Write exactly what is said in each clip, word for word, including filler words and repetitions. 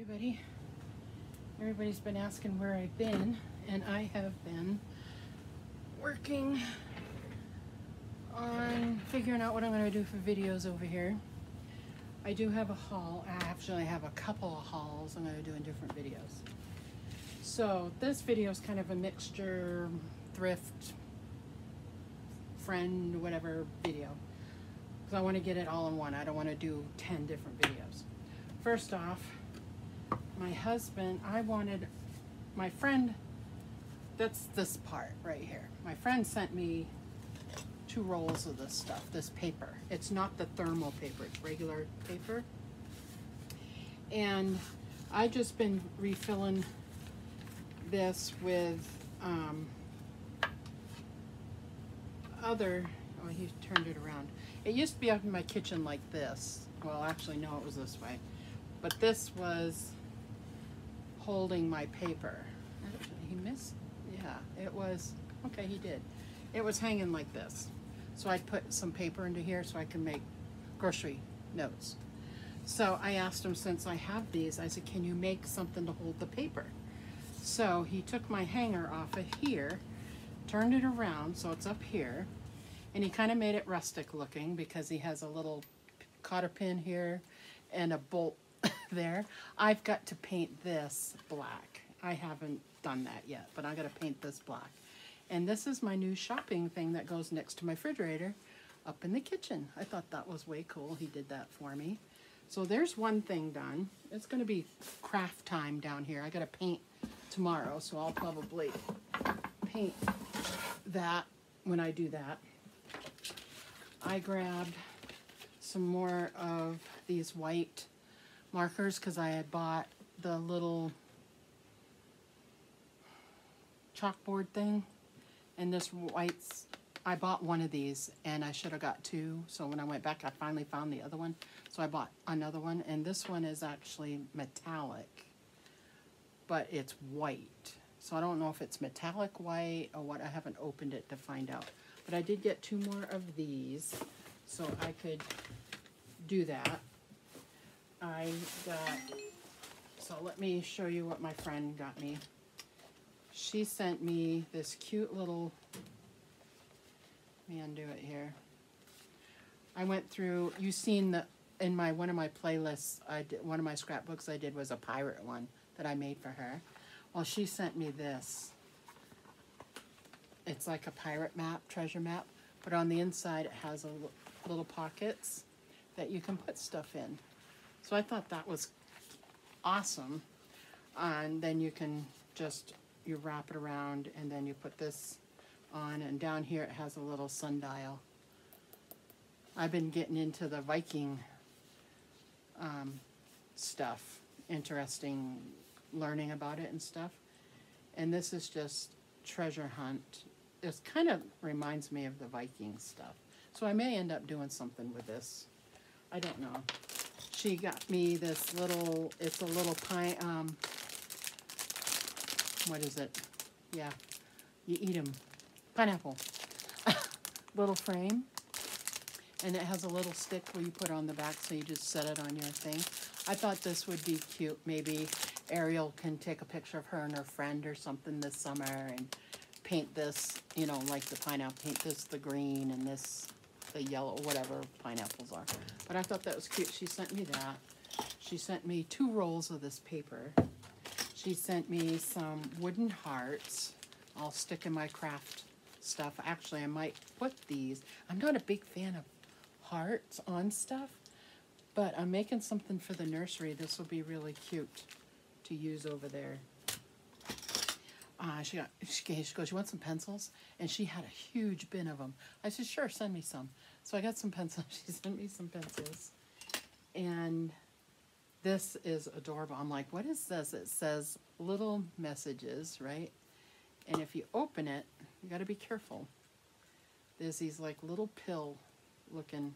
everybody. Everybody's been asking where I've been, and I have been working on figuring out what I'm going to do for videos over here. I do have a haul. I actually have a couple of hauls I'm going to do in different videos. So this video is kind of a mixture, thrift, friend, whatever video. Because I want to get it all in one. I don't want to do ten different videos. First off, my husband, I wanted, my friend, that's this part right here. My friend sent me two rolls of this stuff, this paper. It's not the thermal paper, it's regular paper. And I've just been refilling this with um, other, oh, he turned it around. It used to be up in my kitchen like this. Well, actually, no, it was this way. But this was holding my paper. Actually, he missed, yeah, it was, okay, he did. It was hanging like this. So I put some paper into here so I can make grocery notes. So I asked him, since I have these, I said, can you make something to hold the paper? So he took my hanger off of here, turned it around so it's up here, and he kind of made it rustic looking because he has a little cotter pin here and a bolt there. I've got to paint this black. I haven't done that yet, but I gotta paint this black. And this is my new shopping thing that goes next to my refrigerator up in the kitchen. I thought that was way cool. He did that for me. So there's one thing done. It's gonna be craft time down here. I gotta paint tomorrow, so I'll probably paint that when I do that. I grabbed some more of these white markers because I had bought the little chalkboard thing, and this white's, I bought one of these and I should have got two, so when I went back I finally found the other one, so I bought another one, and this one is actually metallic, but it's white, so I don't know if it's metallic white or what. I haven't opened it to find out, but I did get two more of these so I could do that. I got, so let me show you what my friend got me. She sent me this cute little, let me undo it here. I went through, you've seen the, in my, one of my playlists, I did, one of my scrapbooks I did was a pirate one that I made for her. Well, she sent me this. It's like a pirate map, treasure map, but on the inside it has a little pockets that you can put stuff in. So I thought that was awesome. And then you can just, you wrap it around and then you put this on, and down here it has a little sundial. I've been getting into the Viking um, stuff, interesting learning about it and stuff. And this is just treasure hunt. It kind of reminds me of the Viking stuff. So I may end up doing something with this. I don't know. She got me this little, it's a little pine, um, what is it? Yeah, you eat them. Pineapple. Little frame. And it has a little stick where you put on the back, so you just set it on your thing. I thought this would be cute. Maybe Ariel can take a picture of her and her friend or something this summer and paint this, you know, like the pineapple, paint this the green and this the yellow, whatever pineapples are. But I thought that was cute. She sent me that. She sent me two rolls of this paper. She sent me some wooden hearts. I'll stick in my craft stuff. Actually, I might put these. I'm not a big fan of hearts on stuff, but I'm making something for the nursery. This will be really cute to use over there. Uh, she, got, she, she goes, you want some pencils? And she had a huge bin of them. I said, sure, send me some. So I got some pencils. She sent me some pencils. And this is adorable. I'm like, what is this? It says little messages, right? And if you open it, you got to be careful. There's these like little pill looking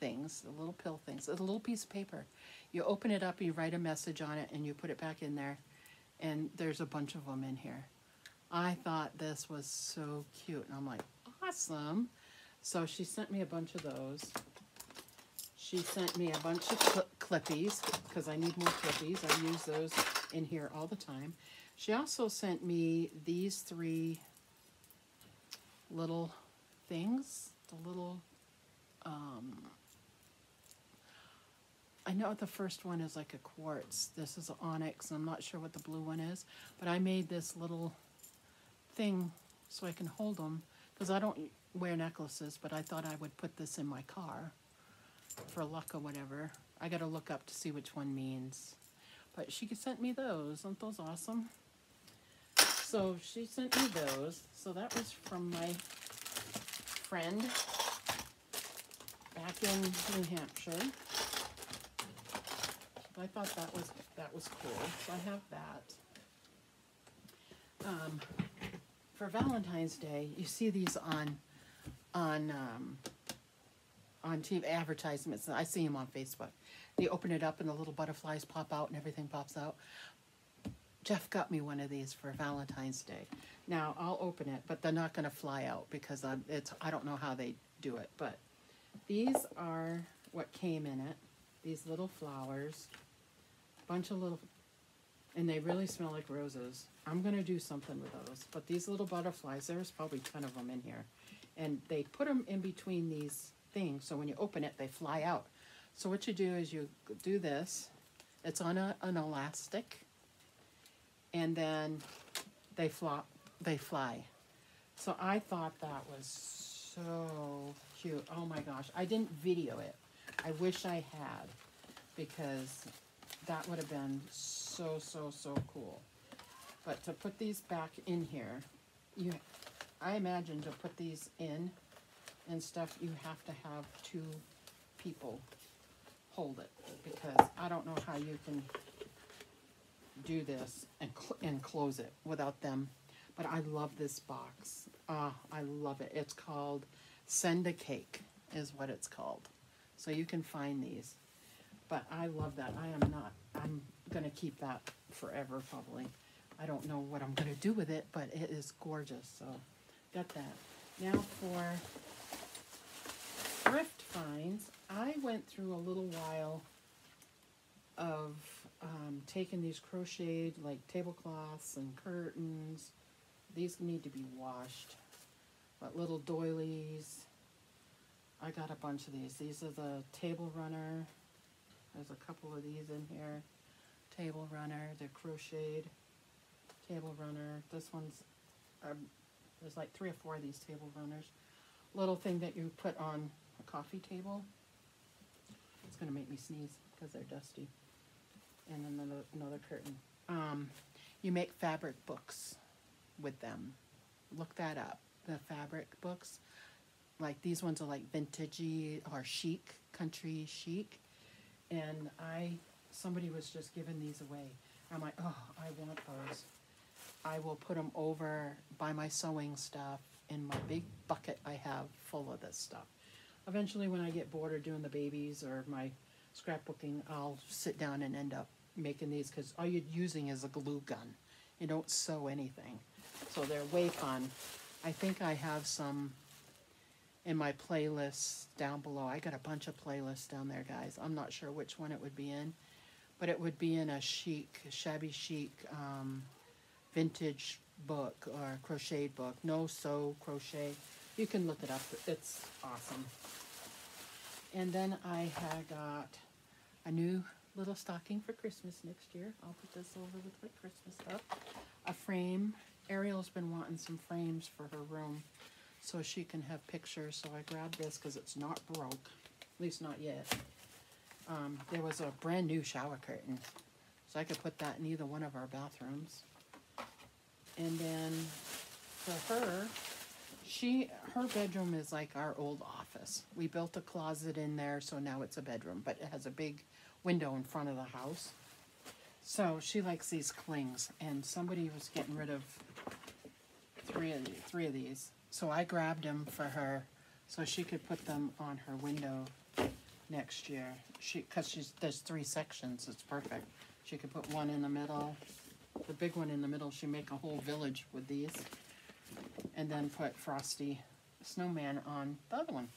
things, the little pill things, a little piece of paper. You open it up, you write a message on it, and you put it back in there. And there's a bunch of them in here. I thought this was so cute. And I'm like, awesome. So she sent me a bunch of those. she sent me a bunch of cl clippies, because I need more clippies. I use those in here all the time. She also sent me these three little things, the little, um, I know the first one is like a quartz. This is an onyx. I'm not sure what the blue one is, but I made this little thing so I can hold them, because I don't wear necklaces, but I thought I would put this in my car for luck or whatever. I got to look up to see which one means. But she sent me those. Aren't those awesome? So she sent me those. So that was from my friend back in New Hampshire. I thought that was that was cool. So I have that. Um, for Valentine's Day, you see these on on um, on T V advertisements. I see them on Facebook. You open it up and the little butterflies pop out and everything pops out. Jeff got me one of these for Valentine's Day. Now I'll open it, but they're not going to fly out because I'm, it's I don't know how they do it. But these are what came in it. These little flowers. Bunch of little, and they really smell like roses. I'm gonna do something with those. But these little butterflies, there's probably ten of them in here, and they put them in between these things, so when you open it, they fly out. So what you do is you do this. It's on a, an elastic, and then they flop, they fly. So I thought that was so cute. Oh my gosh! I didn't video it. I wish I had, because that would have been so, so, so cool. But to put these back in here, you, I imagine to put these in and stuff, you have to have two people hold it, because I don't know how you can do this and, cl and close it without them. But I love this box. Ah, I love it. It's called Send a Cake is what it's called. So you can find these, but I love that. I am not, I'm going to keep that forever probably. I don't know what I'm going to do with it, but it is gorgeous. So got that. Now for thrift finds, I went through a little while of um, taking these crocheted like tablecloths and curtains. These need to be washed, but little doilies. I got a bunch of these. These are the table runner. There's a couple of these in here. Table runner. They're crocheted. Table runner. This one's, um, there's like three or four of these table runners. Little thing that you put on a coffee table. It's going to make me sneeze because they're dusty. And then another, another curtain. Um, you make fabric books with them. Look that up. The fabric books. Like these ones are like vintagey or chic, country chic. And I, somebody was just giving these away. I'm like, oh, I want those. I will put them over by my sewing stuff in my big bucket I have full of this stuff. Eventually when I get bored or doing the babies or my scrapbooking, I'll sit down and end up making these, because all you're using is a glue gun. You don't sew anything. So they're way fun. I think I have some in my playlists down below. I got a bunch of playlists down there, guys. I'm not sure which one it would be in, but it would be in a chic, shabby chic, um, vintage book or crocheted book. No sew, crochet. You can look it up. It's awesome. And then I had got a new little stocking for Christmas next year. I'll put this over with my Christmas stuff. A frame. Ariel's been wanting some frames for her room, so she can have pictures. So I grabbed this because it's not broke, at least not yet. Um, there was a brand new shower curtain, so I could put that in either one of our bathrooms. And then for her, she her bedroom is like our old office. We built a closet in there, so now it's a bedroom, but it has a big window in front of the house. So she likes these clings, and somebody was getting rid of three of these, three of these. So I grabbed them for her so she could put them on her window next year. She, because she's, there's three sections, it's perfect. She could put one in the middle, the big one in the middle. She make a whole village with these, and then put Frosty Snowman on the other one.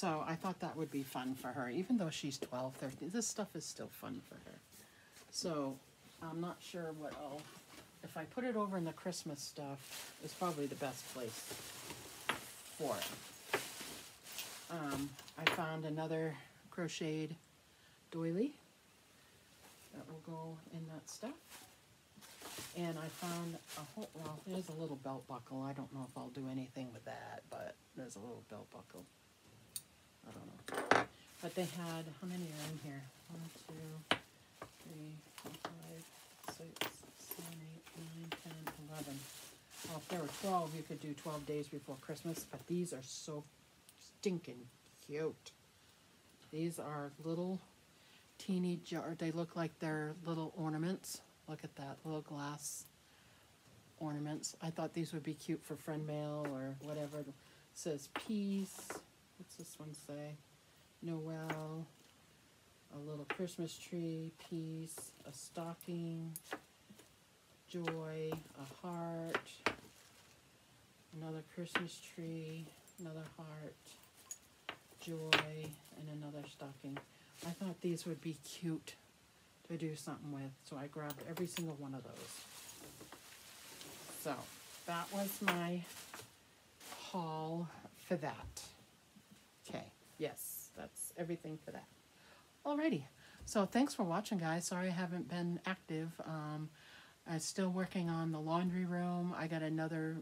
So I thought that would be fun for her. Even though she's twelve, thirteen, this stuff is still fun for her. So I'm not sure what I'll, if I put it over in the Christmas stuff, it's probably the best place for it. Um, I found another crocheted doily that will go in that stuff. And I found a whole, well, there's a little belt buckle. I don't know if I'll do anything with that, but there's a little belt buckle. I don't know. But they had, how many are in here? One, two, three, four, five, six, seven, eight, nine, ten, eleven. Well, if there were twelve, you could do twelve days before Christmas, but these are so stinking cute. These are little teeny jar. They look like they're little ornaments. Look at that, little glass ornaments. I thought these would be cute for friend mail or whatever. It says peace. What's this one say? Noel. A little Christmas tree. Peace. A stocking. Joy. A heart. Another Christmas tree. Another heart. Joy. And another stocking. I thought these would be cute to do something with, so I grabbed every single one of those. So that was my haul for that. Okay, yes, that's everything for that. Alrighty, so thanks for watching, guys. Sorry I haven't been active. um, I'm still working on the laundry room. I got another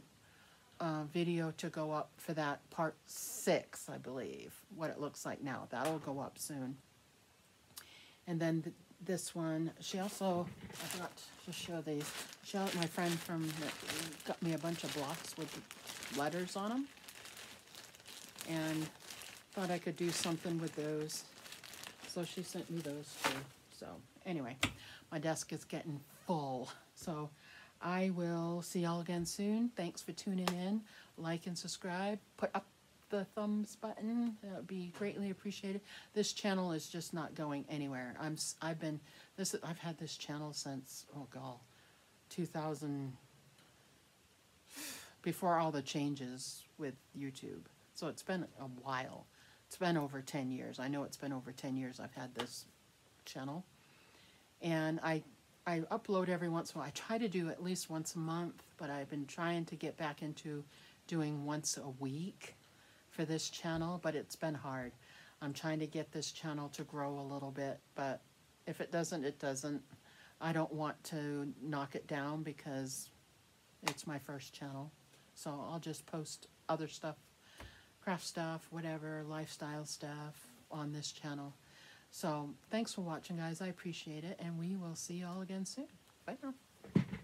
uh, video to go up for that, part six, I believe, what it looks like now. That'll go up soon. And then the this one, she also, I forgot to show these, she, my friend from, got me a bunch of blocks with letters on them, and thought I could do something with those, so she sent me those too. So anyway, my desk is getting full, so I will see y'all again soon. Thanks for tuning in. Like and subscribe, put up the thumbs button, that would be greatly appreciated. This channel is just not going anywhere. I'm I've been this I've had this channel since, oh god, two thousand, before all the changes with YouTube. So it's been a while. It's been over ten years. I know it's been over ten years I've had this channel. And I I upload every once in a while. I try to do at least once a month, but I've been trying to get back into doing once a week for this channel, but it's been hard. I'm trying to get this channel to grow a little bit, but if it doesn't, it doesn't. I don't want to knock it down because it's my first channel. So I'll just post other stuff, craft stuff, whatever, lifestyle stuff on this channel. So thanks for watching, guys. I appreciate it, and we will see you all again soon. Bye now.